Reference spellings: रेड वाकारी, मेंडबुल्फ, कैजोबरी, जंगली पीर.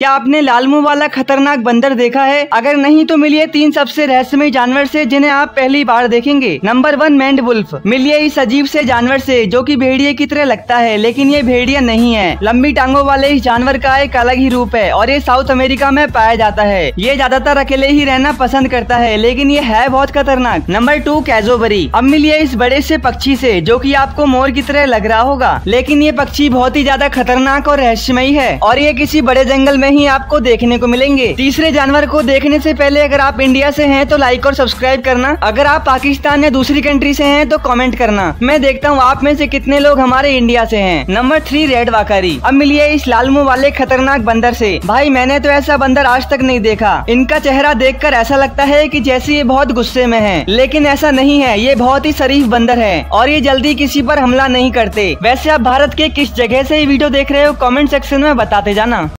क्या आपने लालमुंह वाला खतरनाक बंदर देखा है? अगर नहीं तो मिलिए 3 सबसे रहस्यमय जानवर से जिन्हें आप पहली बार देखेंगे। नंबर 1, मेंडबुल्फ। मिलिए इस अजीब से जानवर से जो कि भेड़िए की तरह लगता है, लेकिन ये भेड़िया नहीं है। लंबी टांगों वाले इस जानवर का एक अलग ही रूप है और ये साउथ अमेरिका में पाया जाता है। ये ज्यादातर अकेले ही रहना पसंद करता है, लेकिन ये है बहुत खतरनाक। Number 2, कैजोबरी। अब मिलिए इस बड़े से पक्षी से जो कि आपको मोर की तरह लग रहा होगा, लेकिन ये पक्षी बहुत ही ज्यादा खतरनाक और रहस्यमयी है और ये किसी बड़े जंगल ही आपको देखने को मिलेंगे। तीसरे जानवर को देखने से पहले अगर आप इंडिया से हैं तो लाइक और सब्सक्राइब करना। अगर आप पाकिस्तान या दूसरी कंट्री से हैं तो कमेंट करना। मैं देखता हूँ आप में से कितने लोग हमारे इंडिया से हैं। Number 3, रेड वाकारी। अब मिलिए इस लालमुंह वाले खतरनाक बंदर से। भाई मैंने तो ऐसा बंदर आज तक नहीं देखा। इनका चेहरा देख कर ऐसा लगता है की जैसे ये बहुत गुस्से में है, लेकिन ऐसा नहीं है। ये बहुत ही शरीफ बंदर है और ये जल्दी किसी पर हमला नहीं करते। वैसे आप भारत के किस जगह से ये वीडियो देख रहे हो, कमेंट सेक्शन में बताते जाना।